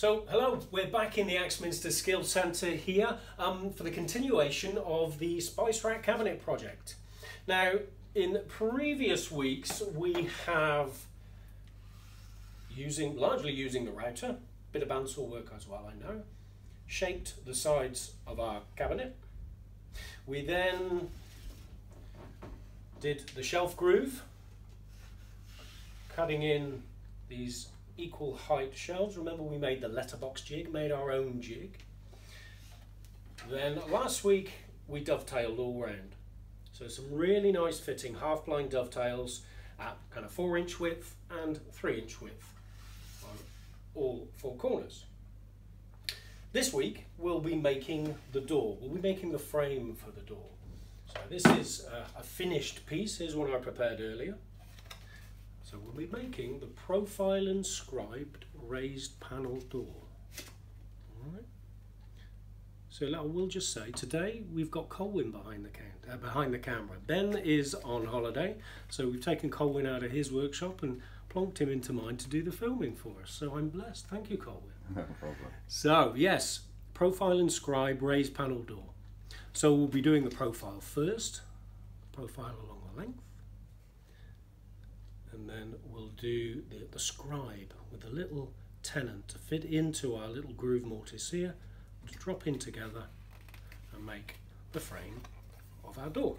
So hello, we're back in the Axminster Skill Centre here for the continuation of the Spice Rack Cabinet project. Now, in previous weeks we have largely using the router, bit of bandsaw work as well I know, shaped the sides of our cabinet. We then did the shelf groove, cutting in these equal height shelves. Remember, we made the letterbox jig, made our own jig. Then last week we dovetailed all round. So some really nice fitting half blind dovetails at kind of 4 inch width and 3 inch width on all four corners. This week we'll be making the door. We'll be making the frame for the door. So this is a finished piece. Here's one I prepared earlier. So we'll be making the profile inscribed raised panel door. All right. So I will just say today we've got Colwyn behind the camera. Ben is on holiday, so we've taken Colwyn out of his workshop and plonked him into mine to do the filming for us. So I'm blessed. Thank you, Colwyn. No problem. So yes, profile inscribed raised panel door. So we'll be doing the profile first. Profile along the length. And then we'll do the scribe with a little tenon to fit into our little groove mortise here, to drop in together and make the frame of our door.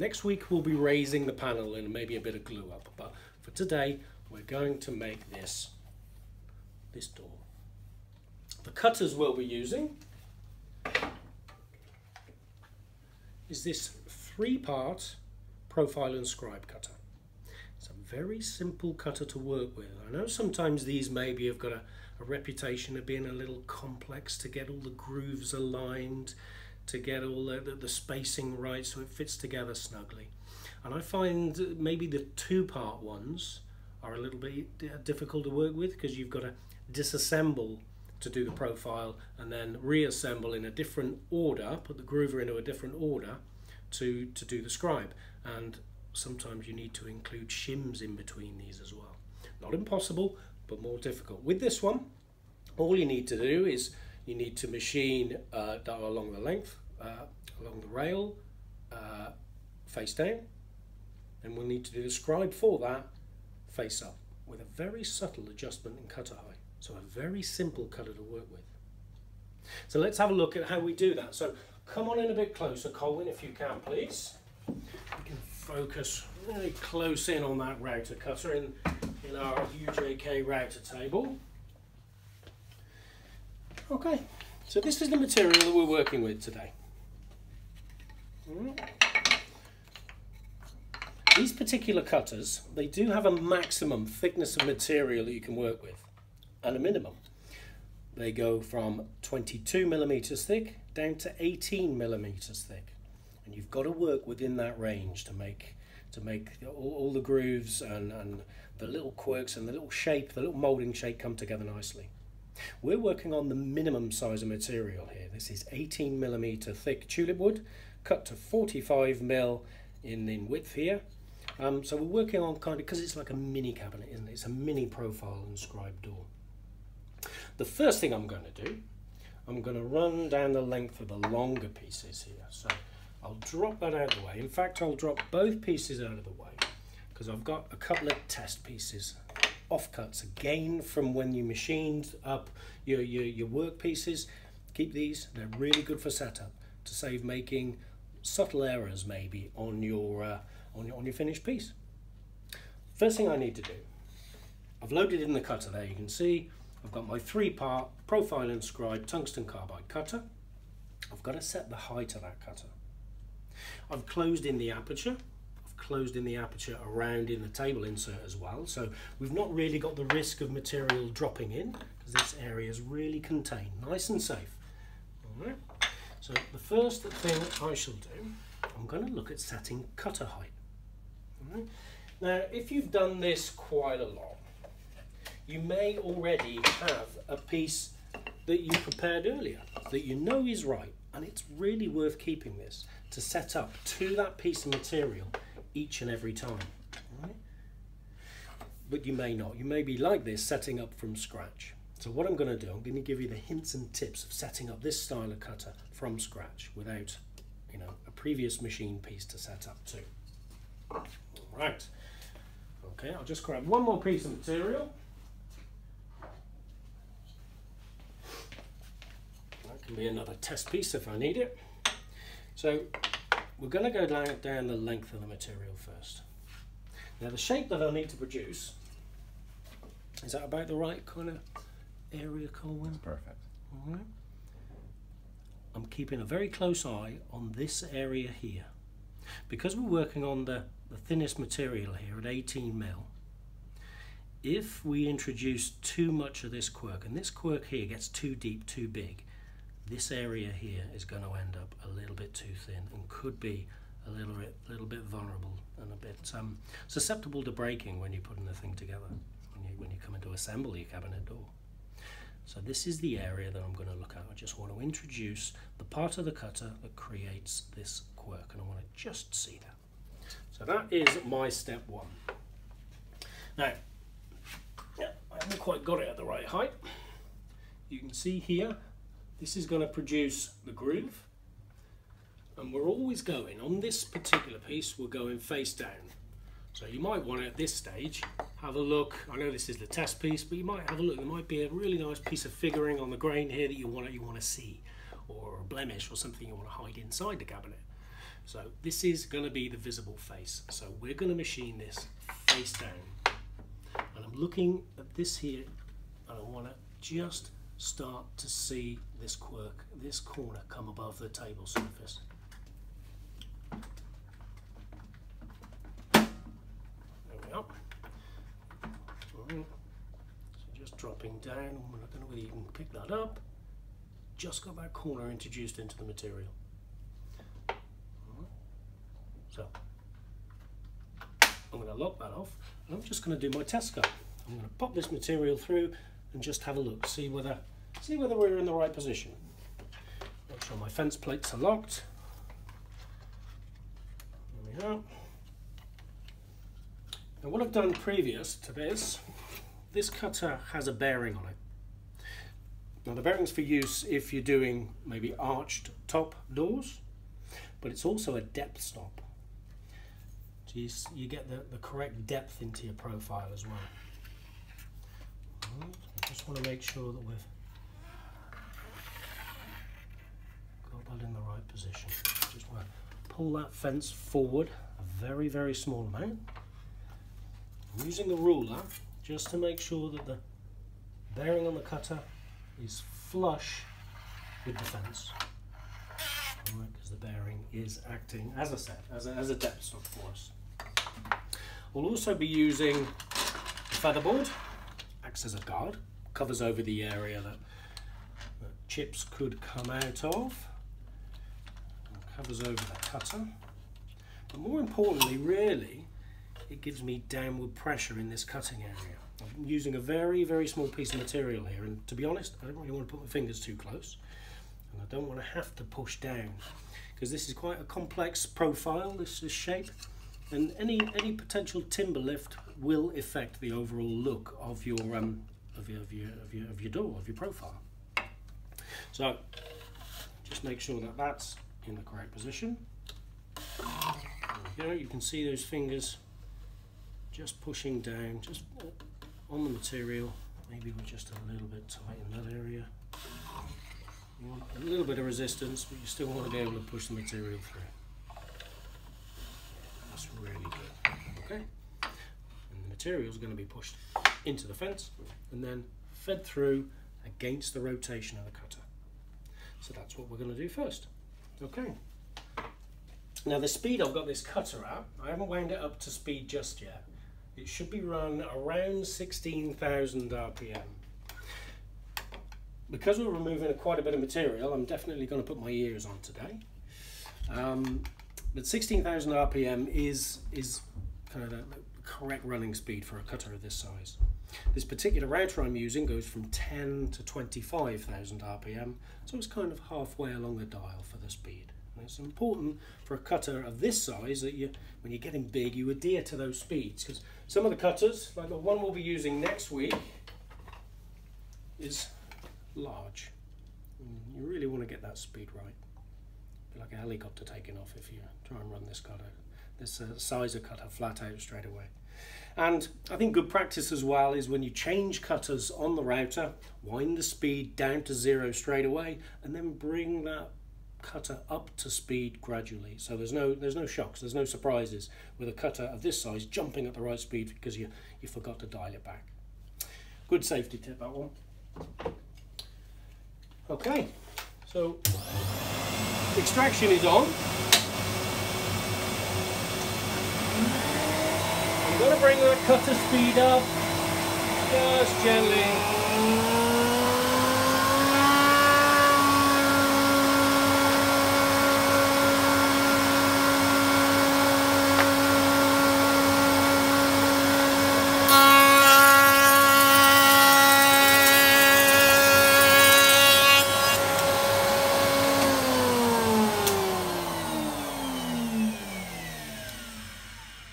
Next week we'll be raising the panel and maybe a bit of glue up, but for today we're going to make this door. The cutters we'll be using is this 3-part profile and scribe cutter. It's a very simple cutter to work with. I know sometimes these maybe have got a reputation of being a little complex to get all the grooves aligned, to get all the spacing right so it fits together snugly. And I find maybe the 2-part ones are a little bit difficult to work with because you've got to disassemble to do the profile and then reassemble in a different order, put the groover into a different order to do the scribe. And sometimes you need to include shims in between these as well. Not impossible, but more difficult. With this one, all you need to do is you need to machine along the length, along the rail, face down, and we'll need to do the scribe for that face up with a very subtle adjustment in cutter height. So a very simple cutter to work with. So let's have a look at how we do that. So come on in a bit closer, Colwyn, if you can, please. We can focus really close in on that router cutter in our UJK router table. Okay, so this is the material that we're working with today. These particular cutters, they do have a maximum thickness of material that you can work with and a minimum. They go from 22 millimeters thick down to 18 millimeters thick. And you've got to work within that range to make all the grooves and the little quirks and the little shape, the little moulding shape come together nicely. We're working on the minimum size of material here. This is 18 millimeter thick tulip wood, cut to 45 mil in width here. So we're working on kind of, because it's like a mini cabinet, isn't it? It's a mini profile inscribed door. The first thing I'm going to do, I'm going to run down the length of the longer pieces here. So I'll drop that out of the way. In fact, I'll drop both pieces out of the way because I've got a couple of test pieces, offcuts again from when you machined up your work pieces. Keep these, they're really good for setup to save making subtle errors maybe on your finished piece. First thing I need to do, I've loaded in the cutter there, you can see. I've got my 3-part profile inscribed tungsten carbide cutter. I've got to set the height of that cutter. I've closed in the aperture. I've closed in the aperture around in the table insert as well. So we've not really got the risk of material dropping in because this area is really contained, nice and safe. All right. So the first thing I shall do, I'm going to look at setting cutter height. All right. Now, if you've done this quite a lot, you may already have a piece that you prepared earlier that you know is right. And it's really worth keeping this to set up to that piece of material each and every time. Right? But you may not. You may be like this, setting up from scratch. So what I'm going to do, I'm going to give you the hints and tips of setting up this style of cutter from scratch without, you know, a previous machine piece to set up to. All right. Okay, I'll just grab one more piece of material. That can be another test piece if I need it. So we're going to go down the length of the material first. Now the shape that I'll need to produce, is that about the right kind of area, Colwyn? Perfect. All right. I'm keeping a very close eye on this area here. Because we're working on the thinnest material here at 18 mil, if we introduce too much of this quirk, and this quirk here gets too deep, too big, this area here is going to end up a little bit too thin and could be a little bit vulnerable and a bit susceptible to breaking when you're putting the thing together, when you come into assemble your cabinet door. So this is the area that I'm going to look at. I just want to introduce the part of the cutter that creates this quirk, and I want to just see that. So that is my step one. Now, yeah, I haven't quite got it at the right height. You can see here, this is going to produce the groove, and we're always going, on this particular piece, we're going face down. So you might want to, at this stage, have a look. I know this is the test piece, but you might have a look. There might be a really nice piece of figuring on the grain here that you want to see, or a blemish or something you want to hide inside the cabinet. So this is going to be the visible face. So we're going to machine this face down. And I'm looking at this here, and I want to just start to see this quirk, this corner, come above the table surface. Up. So just dropping down, I don't know whether you can pick that up. Just got that corner introduced into the material. So I'm going to lock that off, and I'm just going to do my test cut. I'm going to pop this material through and just have a look, see whether we're in the right position. Make sure my fence plates are locked. There we go. Now what I've done previous to this, this cutter has a bearing on it. Now the bearing's for use if you're doing maybe arched top doors, but it's also a depth stop. So you get the correct depth into your profile as well. Right, I just want to make sure that we've got that in the right position. Just want to pull that fence forward a very, very small amount. I'm using the ruler just to make sure that the bearing on the cutter is flush with the fence. All right, because the bearing is acting, as I said, as a depth stop for us. We'll also be using the featherboard, acts as a guard, covers over the area that chips could come out of, covers over the cutter. But more importantly, really, it gives me downward pressure in this cutting area. I'm using a very, very small piece of material here, and to be honest, I don't really want to put my fingers too close, and I don't want to have to push down, because this is quite a complex profile, this shape, and any potential timber lift will affect the overall look of your door, of your profile. So just make sure that that's in the correct position. There we go. You can see those fingers just pushing down, just on the material. Maybe we're just a little bit tight in that area. You want a little bit of resistance, but you still want to be able to push the material through. That's really good. Okay, and the material is going to be pushed into the fence and then fed through against the rotation of the cutter. So that's what we're going to do first. Okay. Now the speed I've got this cutter at, I haven't wound it up to speed just yet. It should be run around 16,000 RPM. Because we're removing quite a bit of material, I'm definitely going to put my ears on today. But 16,000 RPM is kind of the correct running speed for a cutter of this size. This particular router I'm using goes from 10 to 25,000 RPM, so it's kind of halfway along the dial for the speed. It's important for a cutter of this size that when you're getting big, you adhere to those speeds, because some of the cutters, like the one we'll be using next week, is large. And you really want to get that speed right. Be like a helicopter taking off if you try and run this cutter, this sizer cutter flat out straight away. And I think good practice as well is when you change cutters on the router, wind the speed down to 0 straight away and then bring that cutter up to speed gradually, so there's no shocks, there's no surprises with a cutter of this size jumping at the right speed because you forgot to dial it back. Good safety tip, that one. Okay, so extraction is on. I'm going to bring that cutter speed up just gently.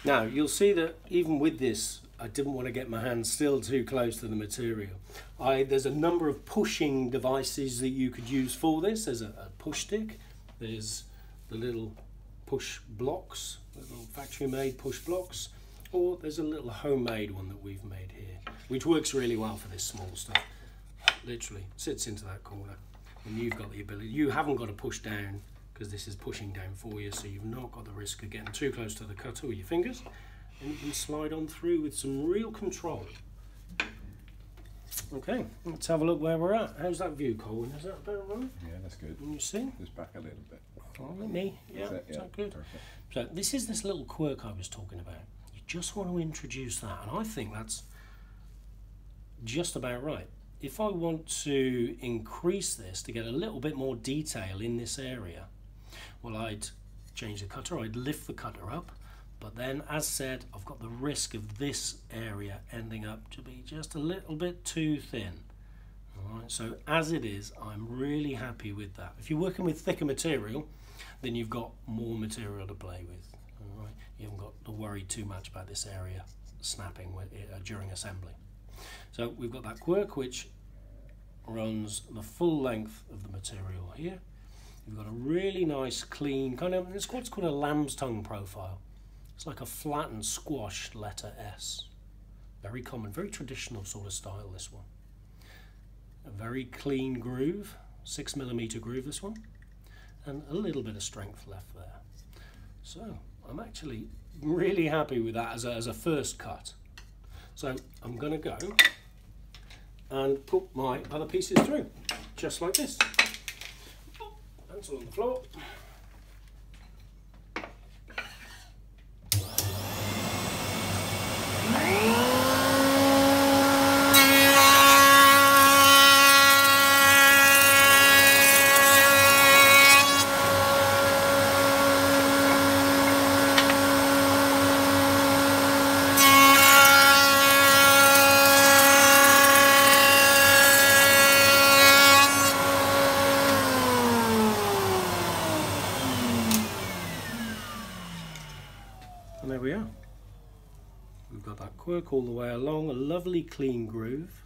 Now, you'll see that even with this, I didn't want to get my hands still too close to the material. There's a number of pushing devices that you could use for this. There's a push stick, there's the little push blocks, little factory-made push blocks, or there's a little homemade one that we've made here, which works really well for this small stuff. Literally sits into that corner, and you've got the ability, you haven't got to push down, because this is pushing down for you, so you've not got the risk of getting too close to the cutter with your fingers, and you can slide on through with some real control. Okay, let's have a look where we're at. How's that view, Colwyn? Is that about right? Yeah, that's good. Can you see? Just back a little bit. Oh, let me. Yeah, is that good? Perfect. So this is this little quirk I was talking about. You just want to introduce that, and I think that's just about right. If I want to increase this to get a little bit more detail in this area, well, I'd change the cutter, I'd lift the cutter up, but then, as said, I've got the risk of this area ending up to be just a little bit too thin. All right, so as it is, I'm really happy with that. If you're working with thicker material, then you've got more material to play with. All right, you haven't got to worry too much about this area snapping during assembly. So we've got that quirk which runs the full length of the material here. You've got a really nice clean kind of, it's what's called a lamb's tongue profile. It's like a flat and squashed letter S. Very common, very traditional sort of style, this one. A very clean groove, 6mm groove this one, and a little bit of strength left there. So I'm actually really happy with that as a first cut. So I'm going to go and put my other pieces through, just like this. That's on the floor. And there we are. We've got that quirk all the way along, a lovely clean groove,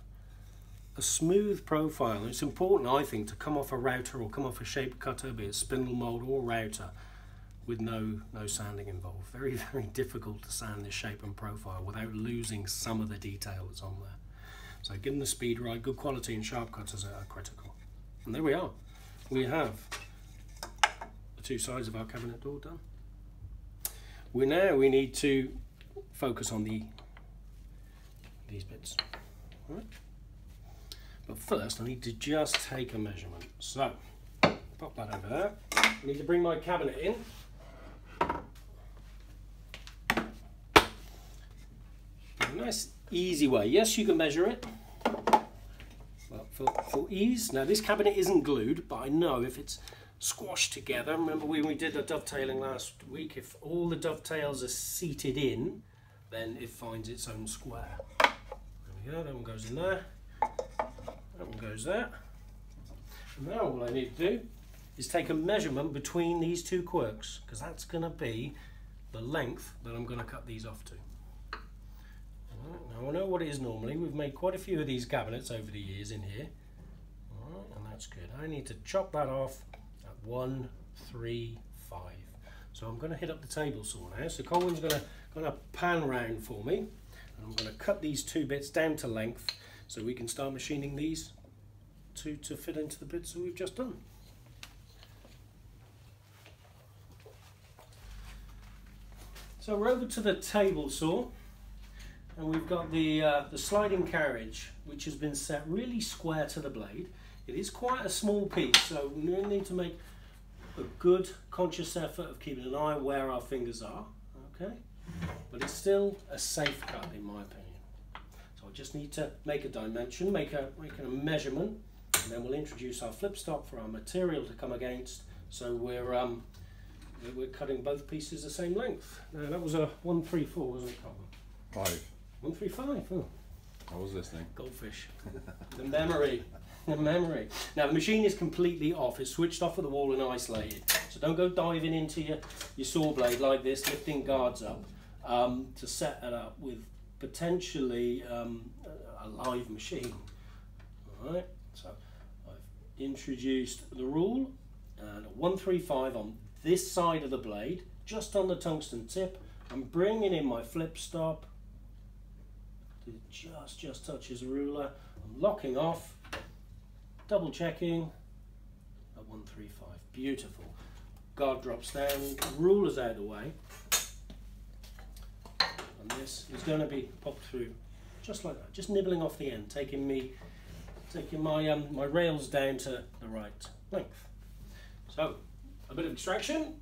a smooth profile. It's important, I think, to come off a router or come off a shape cutter, be it spindle mold or router, with no sanding involved. Very, very difficult to sand this shape and profile without losing some of the detail that's on there. So getting the speed right, good quality and sharp cutters are critical. And there we are. We have the two sides of our cabinet door done. Now we need to focus on these bits. All right. But first I need to just take a measurement. So pop that over there. I need to bring my cabinet in. A nice easy way. Yes, you can measure it. But for ease. Now this cabinet isn't glued, but I know if it's squashed together. Remember when we did the dovetailing last week, if all the dovetails are seated in, then it finds its own square. There we go, that one goes in there, that one goes there. And now all I need to do is take a measurement between these two quirks, because that's going to be the length that I'm going to cut these off to. All right, now I know what it is normally. We've made quite a few of these cabinets over the years in here. that's good. I need to chop that off at 1, 3, 5. So I'm going to hit up the table saw now. So Colwyn's going to pan round for me, and I'm going to cut these two bits down to length so we can start machining these to fit into the bits that we've just done. So we're over to the table saw, and we've got the sliding carriage, which has been set really square to the blade. It is quite a small piece, so we need to make a good conscious effort of keeping an eye where our fingers are, okay? But it's still a safe cut in my opinion. So I just need to make a dimension, make a measurement, and then we'll introduce our flip stop for our material to come against, so we're cutting both pieces the same length. Now that was a 134, wasn't it, Colin? 5. 135, oh. I was listening. Goldfish. The memory. The memory. Now the machine is completely off. It's switched off at the wall and isolated. So don't go diving into your saw blade like this, lifting guards up to set it up with potentially a live machine. All right. So I've introduced the rule, and 135 on this side of the blade, just on the tungsten tip. I'm bringing in my flip stop. It just touches the ruler. I'm locking off, double checking at 135. Beautiful. Guard drops down, ruler's out of the way, and this is going to be popped through just like that, just nibbling off the end, taking my my rails down to the right length. So a bit of extraction.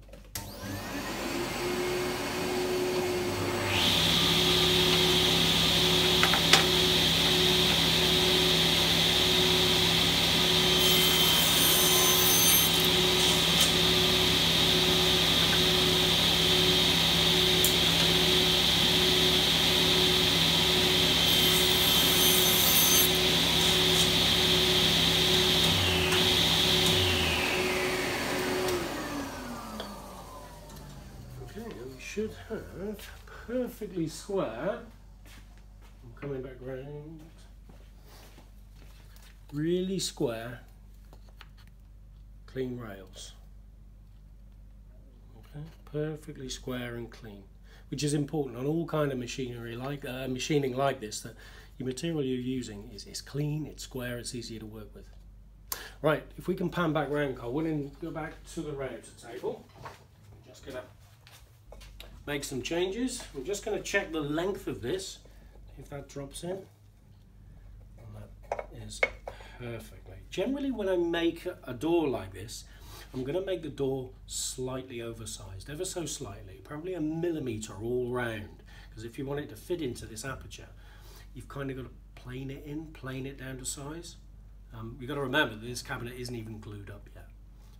Should have perfectly square. I'm coming back round. Really square, clean rails. Okay, perfectly square and clean, which is important on all kind of machinery like machining like this. That your material you're using is clean, it's square, it's easier to work with. Right, if we can pan back round, Colwyn, and go back to the router table. I'm just gonna make some changes. I'm just going to check the length of this, if that drops in, and that is perfectly. Generally when I make a door like this, I'm going to make the door slightly oversized, ever so slightly, probably 1mm all round, because if you want it to fit into this aperture, you've kind of got to plane it down to size. You've got to remember that this cabinet isn't even glued up yet,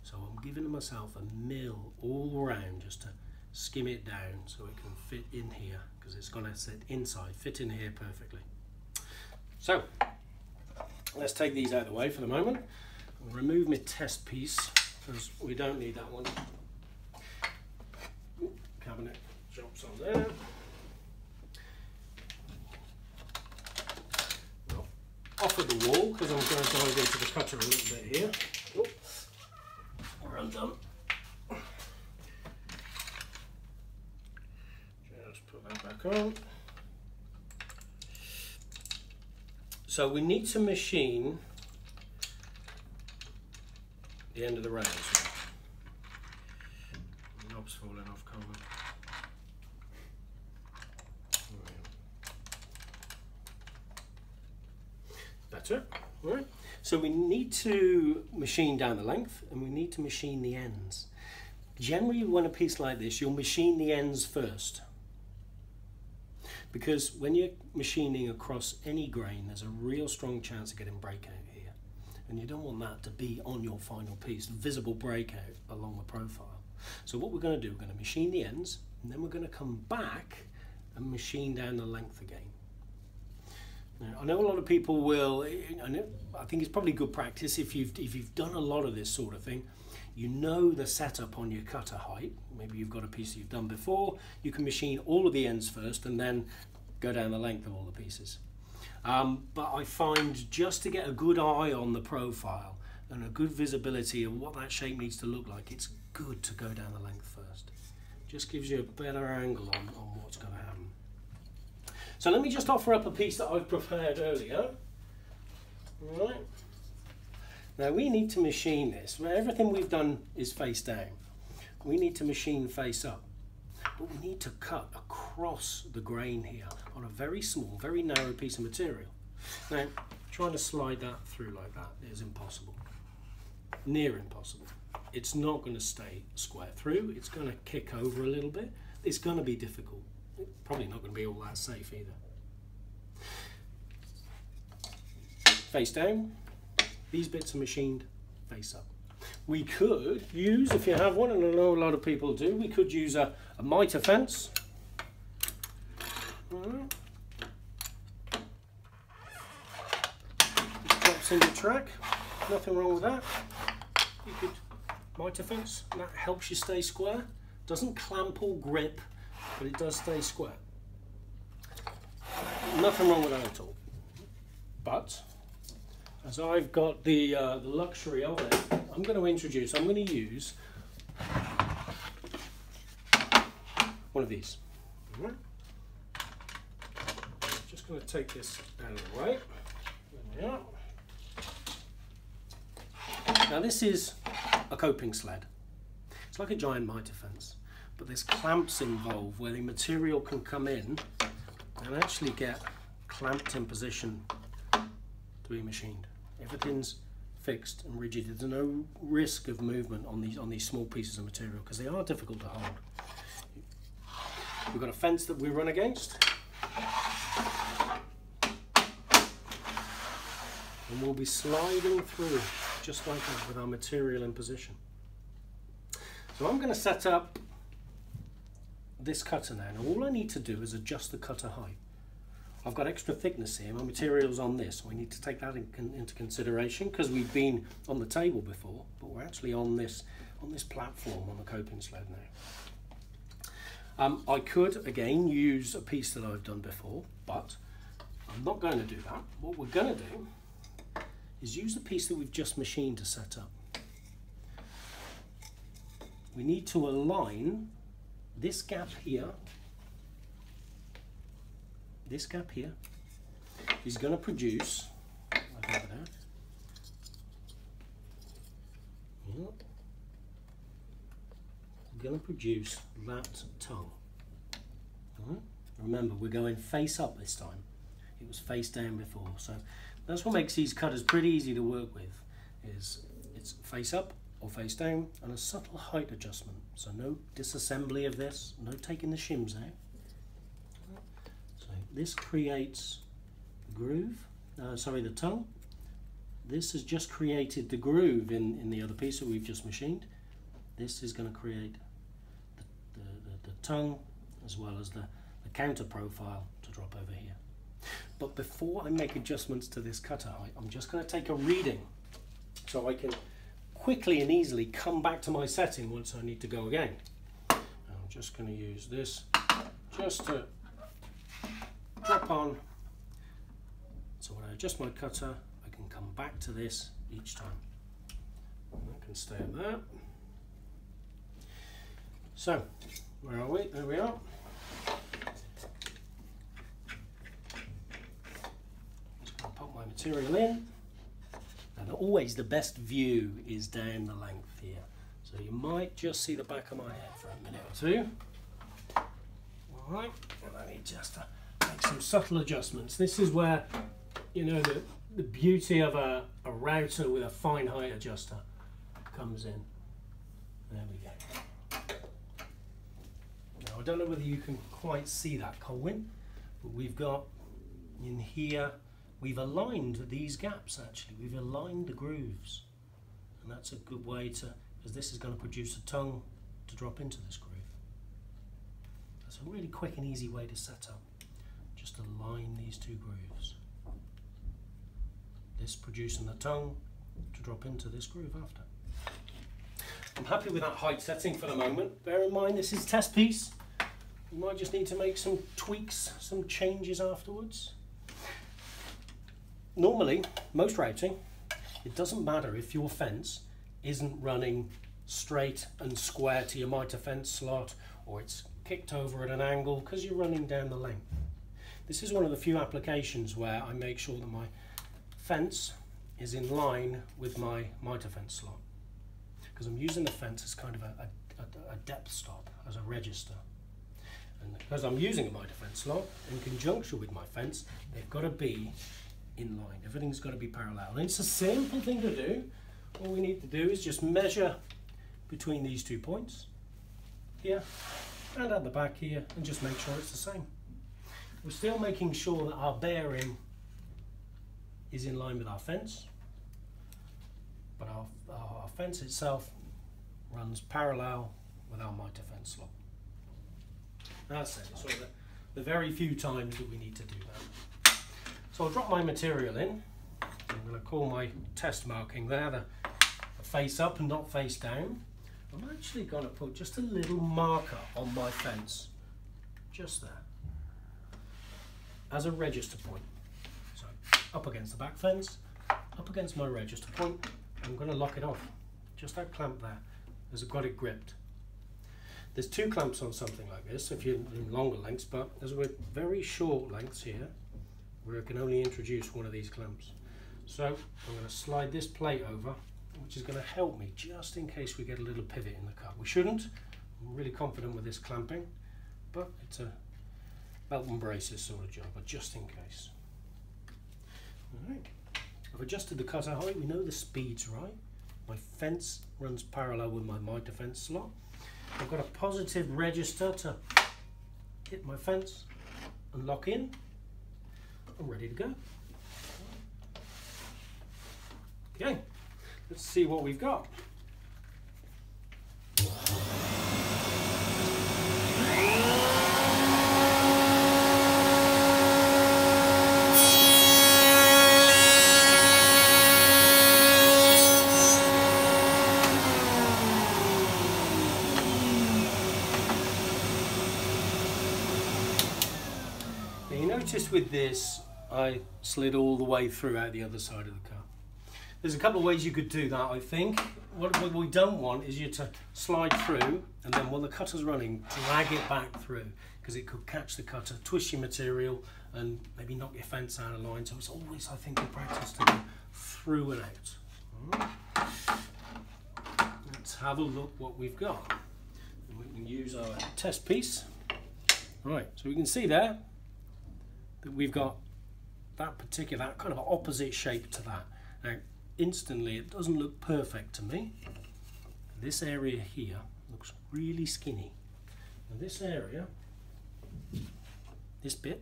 so I'm giving myself 1mm all round just to skim it down so it can fit in here, because it's going to sit inside, fit in here perfectly. So let's take these out of the way for the moment. I'll remove my test piece because we don't need that one. Cabinet drops on there. Well, off of the wall because I'm going to dive into the cutter a little bit here. Oops. We're undone. Back on. So we need to machine the end of the rails. The knob's falling off, Colwyn. Better. All right. So we need to machine down the length, and we need to machine the ends. Generally, when a piece like this, you'll machine the ends first, because when you're machining across any grain, there's a real strong chance of getting breakout here, and you don't want that to be on your final piece, visible breakout along the profile. So what we're going to do, we're going to machine the ends, and then we're going to come back and machine down the length again. Now, I know a lot of people will, I think it's probably good practice if you've done a lot of this sort of thing, you know the setup on your cutter height. Maybe you've got a piece you've done before. You can machine all of the ends first and then go down the length of all the pieces. But I find just to get a good eye on the profile, and a good visibility and what that shape needs to look like, it's good to go down the length first. Just gives you a better angle on what's going to happen. So let me just offer up a piece that I've prepared earlier. All right. Now we need to machine this. Everything we've done is face down. We need to machine face up. But we need to cut across the grain here on a very small, very narrow piece of material. Now, trying to slide that through like that is impossible. Near impossible. It's not going to stay square through. It's going to kick over a little bit. It's going to be difficult. It's probably not going to be all that safe either. Face down. These bits are machined face up. We could use, if you have one, and I know a lot of people do, we could use a mitre fence. Right. It drops into track, nothing wrong with that. You could mitre fence, and that helps you stay square. Doesn't clamp or grip, but it does stay square. Nothing wrong with that at all. But as I've got the luxury of it, I'm going to use one of these. Right. Just going to take this out of the way. There we are. Now this is a coping sled. It's like a giant mitre fence, but there's clamps involved where the material can come in and actually get clamped in position to be machined. Everything's fixed and rigid. There's no risk of movement on these small pieces of material because they are difficult to hold. We've got a fence that we run against, and we'll be sliding through just like that with our material in position. So I'm going to set up this cutter now, and all I need to do is adjust the cutter height. I've got extra thickness here, my material's on this. We need to take that into consideration because we've been on the table before, but we're actually on this platform on the coping sled now. I could, again, use a piece that I've done before, but I'm not going to do that. What we're going to do is use the piece that we've just machined to set up. We need to align this gap here. This gap here is going to produce, that tongue. Right. Remember, we're going face up this time. It was face down before, so that's what makes these cutters pretty easy to work with. Is it's face up or face down, and a subtle height adjustment. So no disassembly of this, no taking the shims out. This creates the groove, the tongue. This has just created the groove in the other piece that we've just machined. This is going to create the tongue as well as the counter profile to drop over here. But before I make adjustments to this cutter height, I'm just going to take a reading so I can quickly and easily come back to my setting once I need to go again. I'm just going to use this just to drop on, so when I adjust my cutter I can come back to this each time. I can stay at that. So where are we? There we are. Just going to pop my material in, and always the best view is down the length here, so you might just see the back of my head for a minute or two. Alright, and I need just to make some subtle adjustments. This is where you know the beauty of a router with a fine height adjuster comes in. There we go. Now I don't know whether you can quite see that, Colwyn, but we've got in here, we've aligned these gaps actually. We've aligned the grooves, and that's a good way to, because this is going to produce a tongue to drop into this groove. That's a really quick and easy way to set up. Just align these two grooves. This producing the tongue to drop into this groove after. I'm happy with that height setting for the moment. Bear in mind this is a test piece. You might just need to make some tweaks, some changes afterwards. Normally, most routing It doesn't matter if your fence isn't running straight and square to your mitre fence slot, or it's kicked over at an angle, because you're running down the length. This is one of the few applications where I make sure that my fence is in line with my mitre fence slot, because I'm using the fence as kind of a depth stop, as a register. And because I'm using a mitre fence slot in conjunction with my fence, they've got to be in line. Everything's got to be parallel. And it's a simple thing to do. All we need to do is just measure between these 2 points, here and at the back here, and just make sure it's the same. We're still making sure that our bearing is in line with our fence, but our fence itself runs parallel with our mitre fence slot. That's it, sort of the very few times that we need to do that. So I'll drop my material in. I'm going to call my test marking there the face up and not face down. I'm actually going to put just a little marker on my fence, just there, as a register point. So up against the back fence, up against my register point, I'm going to lock it off. Just that clamp there, as I've got it gripped. There's two clamps on something like this, if you're in longer lengths, but as we're very short lengths here, we can only introduce one of these clamps. So I'm going to slide this plate over, which is going to help me just in case we get a little pivot in the cut. We shouldn't. I'm really confident with this clamping, but it's a belt and braces sort of job, but just in case. All right. I've adjusted the cutter height. We know the speed's right. My fence runs parallel with my mitre fence slot. I've got a positive register to hit my fence and lock in. I'm ready to go. Okay, let's see what we've got. Now you notice with this, I slid all the way through out the other side of the car. There's a couple of ways you could do that, I think. What we don't want is you to slide through and then while the cutter's running, drag it back through, because it could catch the cutter, twist your material and maybe knock your fence out of line. So it's always, I think, in practice to go through and out. Right. Let's have a look what we've got. And we can use our test piece. Right, so we can see there that we've got that kind of opposite shape to that. Now, instantly, it doesn't look perfect to me. This area here looks really skinny. And this area, this bit,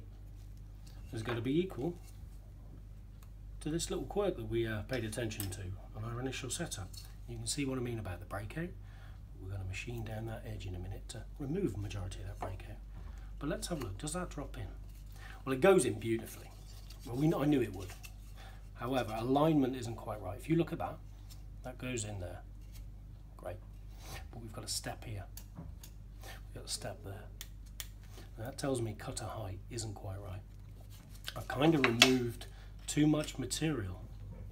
is going to be equal to this little quirk that we paid attention to on our initial setup. You can see what I mean about the breakout. We're going to machine down that edge in a minute to remove the majority of that breakout. But let's have a look. Does that drop in? Well, it goes in beautifully. Well, I knew it would. However, alignment isn't quite right. If you look at that, that goes in there. Great. But we've got a step here. We've got a step there. And that tells me cutter height isn't quite right. I kind of removed too much material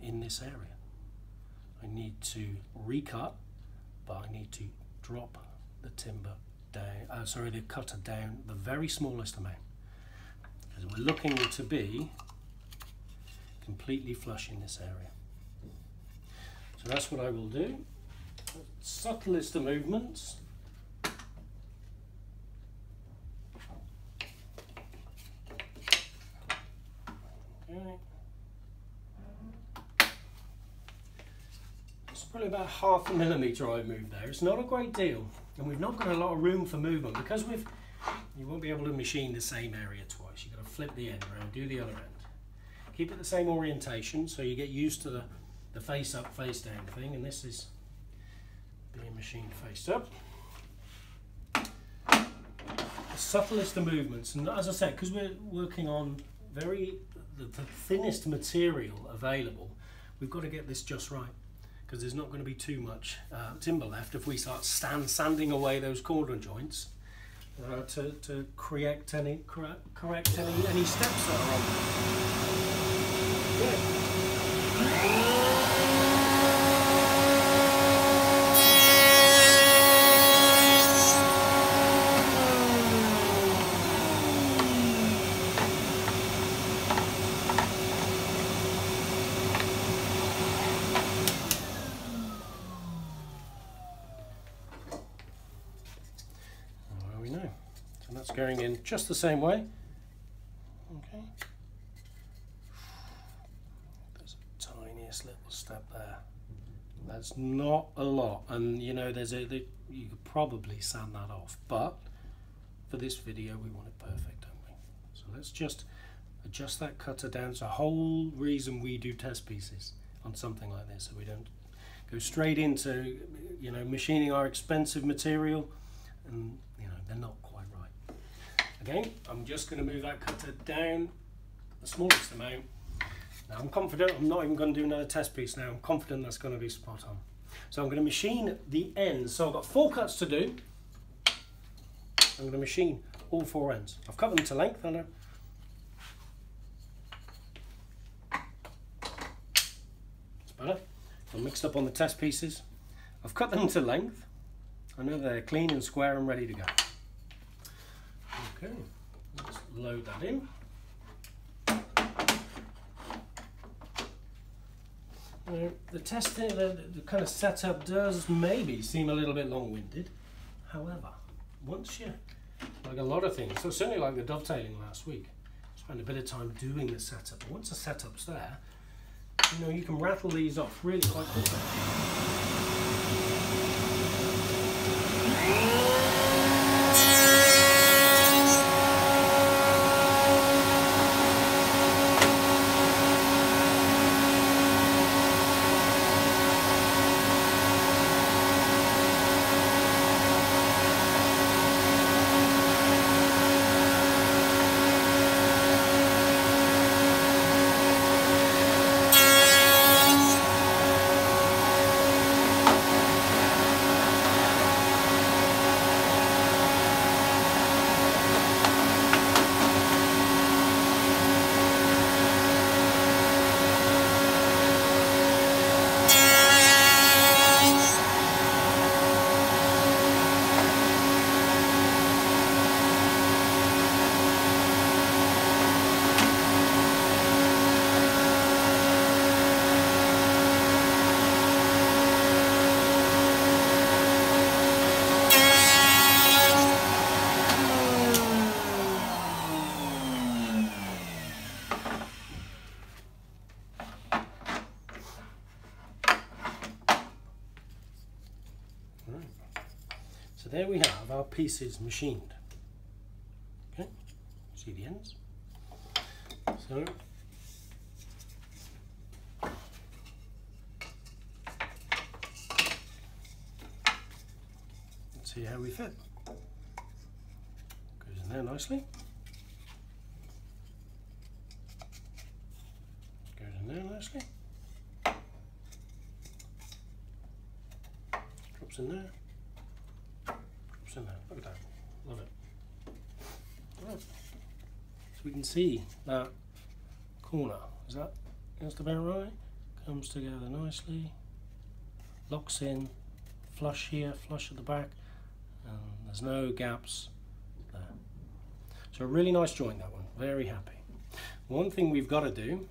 in this area. I need to recut, but I need to drop the timber down, the cutter down the very smallest amount. Because we're looking to be completely flush in this area. So that's what I will do. Subtlest of movements. Okay. It's probably about 1/2 mm I moved there. It's not a great deal, and we've not got a lot of room for movement because you won't be able to machine the same area twice. You've got to flip the end around, do the other end. Keep it the same orientation so you get used to the face up, face down thing, and this is being machined face up. The subtlest of movements, and as I said, because we're working on the thinnest material available, we've got to get this just right, because there's not going to be too much timber left if we start sanding away those cordon joints to correct any steps that are on there. Good. going in just the same way. Okay. There's a tiniest little step there. That's not a lot, and you know there's you could probably sand that off, but for this video we want it perfect, don't we? So let's just adjust that cutter down. It's the whole reason we do test pieces on something like this, so we don't go straight into, you know, machining our expensive material, and you know they're not quite right. Again, I'm just going to move that cutter down the smallest amount. Now I'm confident, I'm not even going to do another test piece now, I'm confident that's going to be spot on. So I'm going to machine the ends. So I've got 4 cuts to do. I'm going to machine all 4 ends. I've cut them to length, I know. It's better. I'm mixed up on the test pieces. I've cut them to length. I know they're clean and square and ready to go. Okay, let's load that in. Now, the testing, the kind of setup does maybe seem a little bit long-winded. However, once you, like a lot of things, so certainly like the dovetailing last week, spent a bit of time doing the setup. But once the setup's there, you know, you can rattle these off really quite quickly. So there we have our pieces machined. Okay, see the ends. So let's see how we fit. Goes in there nicely. Goes in there nicely. Drops in there. Look at that, love it. Right. So we can see that corner, is that just about right? Comes together nicely, locks in, flush here, flush at the back, and there's no gaps there. So a really nice joint, that one, very happy. One thing we've got to do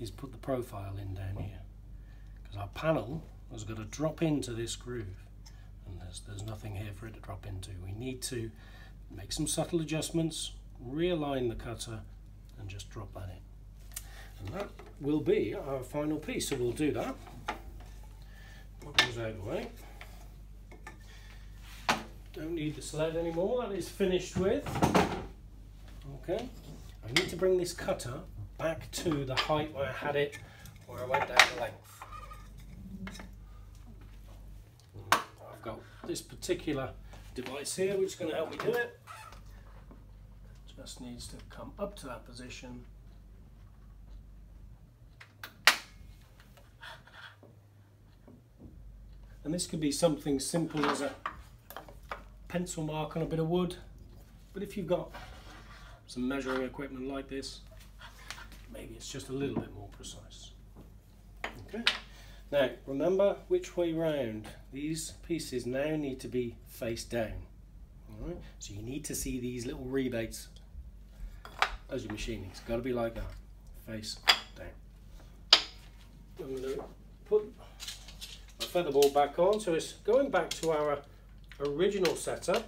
is put the profile in down here, because our panel has got to drop into this groove. And there's nothing here for it to drop into. We need to make some subtle adjustments, realign the cutter, and just drop that in. And that will be our final piece. So we'll do that. Pop those out of the way. Don't need the sled anymore. That is finished with. Okay. I need to bring this cutter back to the height where I had it, where I went down the length. Got this particular device here which is going to help me do it. Just needs to come up to that position. And this could be something simple as a pencil mark on a bit of wood, but if you've got some measuring equipment like this, maybe it's just a little bit more precise. Okay. Now, remember which way round. These pieces now need to be face down. All right? So you need to see these little rebates as you're machining. It's got to be like that, face down. I'm going to put my feather ball back on. So it's going back to our original setup.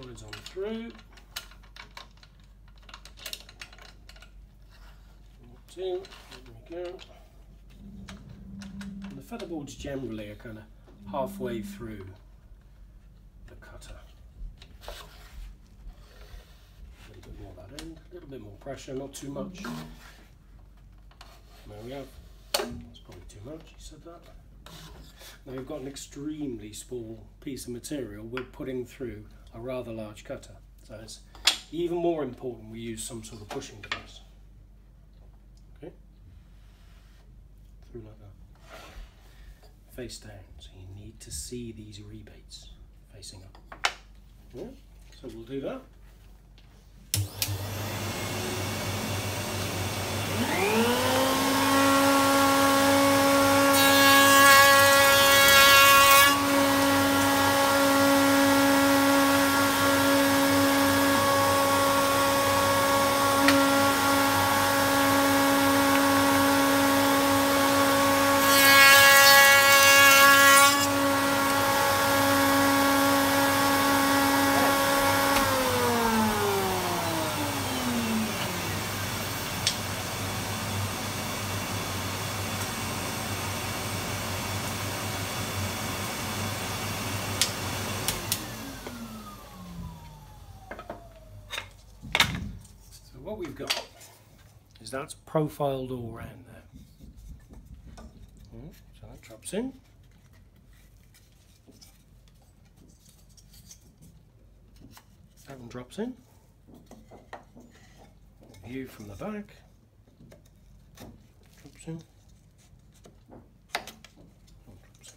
forwards on through. 2, there we go. And the featherboards generally are kind of halfway through the cutter. A little bit more that end, a little bit more pressure, not too much. There we go. That's probably too much, he said that. Now we've got an extremely small piece of material we're putting through a rather large cutter. So it's even more important we use some sort of pushing device. Okay? Through like that. Face down, so you need to see these rebates facing up. Yeah? So we'll do that. What we've got is that's profiled all around there. So that drops in. That one drops in. View from the back. Drops in. Drops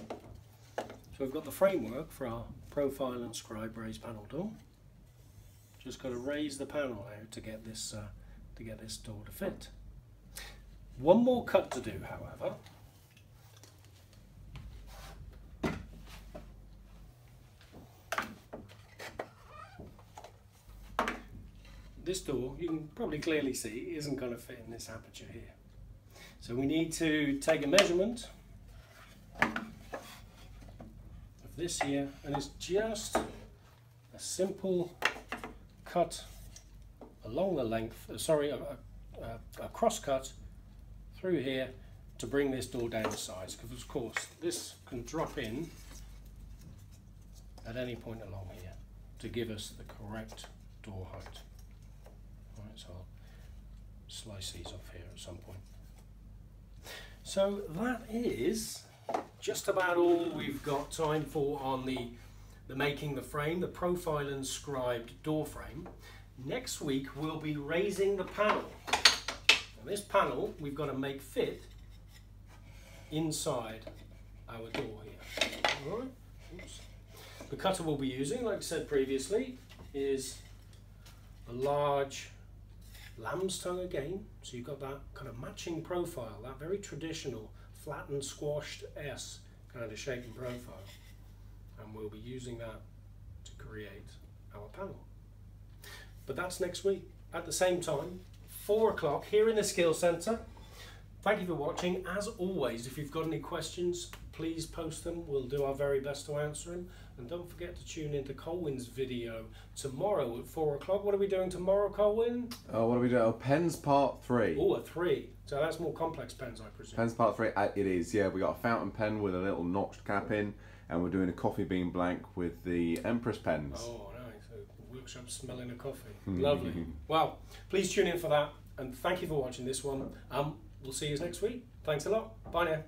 in. So we've got the framework for our profile and scribe raised panel door. Just got to raise the panel out to get this door to fit. One more cut to do, however. This door, you can probably clearly see, isn't going to fit in this aperture here. So we need to take a measurement of this here, and it's just a simple cut along the length, a cross cut through here to bring this door down to size, because of course this can drop in at any point along here to give us the correct door height. Alright, so I'll slice these off here at some point. So that is just about all we've got time for on the making the frame, the profile and scribed door frame. Next week we'll be raising the panel. Now this panel we've got to make fit inside our door here. All right. Oops. The cutter we'll be using, like I said previously, is a large lamb's tongue again. So you've got that kind of matching profile, that very traditional flattened squashed S kind of shape and profile. And we'll be using that to create our panel. But that's next week at the same time, 4 o'clock here in the Skill Centre. Thank you for watching. As always, if you've got any questions, please post them. We'll do our very best to answer them. And don't forget to tune into Colwyn's video tomorrow at 4 o'clock. What are we doing tomorrow, Colwyn? What are we doing? Oh, pens part 3. Oh, a 3. So that's more complex pens, I presume. Pens part 3, it is, yeah. We got a fountain pen with a little notched cap in. And we're doing a coffee bean blank with the Empress pens. Oh, nice. A workshop smelling of coffee. Lovely. Well, please tune in for that. And thank you for watching this one. We'll see you next week. Thanks a lot. Bye now.